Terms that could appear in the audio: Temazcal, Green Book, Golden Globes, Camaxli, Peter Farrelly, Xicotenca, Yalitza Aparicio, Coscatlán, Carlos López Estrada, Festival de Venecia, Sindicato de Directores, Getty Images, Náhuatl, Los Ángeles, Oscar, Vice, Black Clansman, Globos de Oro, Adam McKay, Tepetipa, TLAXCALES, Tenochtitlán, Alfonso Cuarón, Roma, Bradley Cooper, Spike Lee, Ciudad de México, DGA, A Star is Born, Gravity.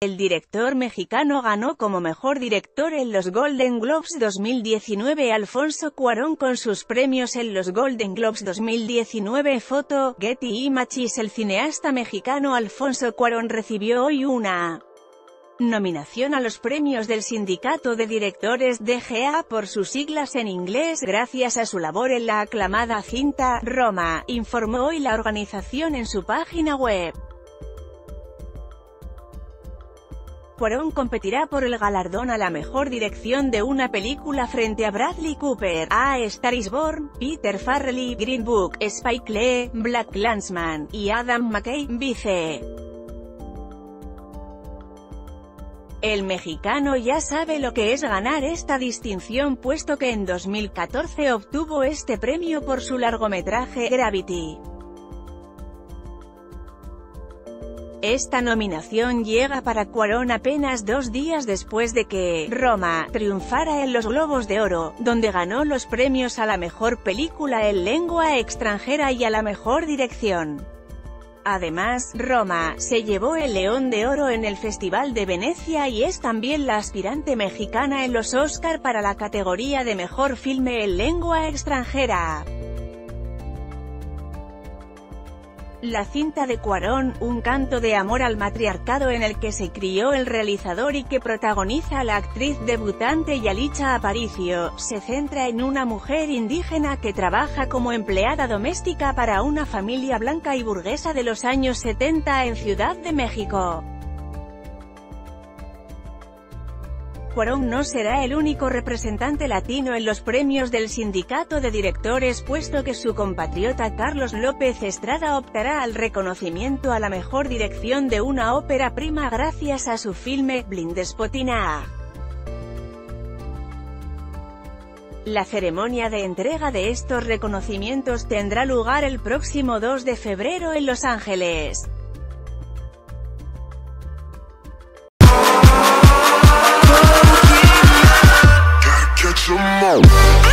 El director mexicano ganó como mejor director en los Golden Globes 2019 Alfonso Cuarón con sus premios en los Golden Globes 2019. Foto, Getty Images. El cineasta mexicano Alfonso Cuarón recibió hoy una nominación a los premios del Sindicato de Directores DGA por sus siglas en inglés gracias a su labor en la aclamada cinta Roma, informó hoy la organización en su página web. Cuarón competirá por el galardón a la mejor dirección de una película frente a Bradley Cooper, A Star is Born, Peter Farrelly, Green Book, Spike Lee, Black Clansman, y Adam McKay, Vice. El mexicano ya sabe lo que es ganar esta distinción puesto que en 2014 obtuvo este premio por su largometraje Gravity. Esta nominación llega para Cuarón apenas 2 días después de que Roma triunfara en los Globos de Oro, donde ganó los premios a la mejor película en lengua extranjera y a la mejor dirección. Además, Roma se llevó el León de Oro en el Festival de Venecia y es también la aspirante mexicana en los Oscar para la categoría de mejor filme en lengua extranjera. La cinta de Cuarón, un canto de amor al matriarcado en el que se crió el realizador y que protagoniza a la actriz debutante Yalitza Aparicio, se centra en una mujer indígena que trabaja como empleada doméstica para una familia blanca y burguesa de los años 70 en Ciudad de México. Cuarón no será el único representante latino en los premios del Sindicato de Directores puesto que su compatriota Carlos López Estrada optará al reconocimiento a la mejor dirección de una ópera prima gracias a su filme, Blindspotting. La ceremonia de entrega de estos reconocimientos tendrá lugar el próximo 2 de febrero en Los Ángeles. Come on.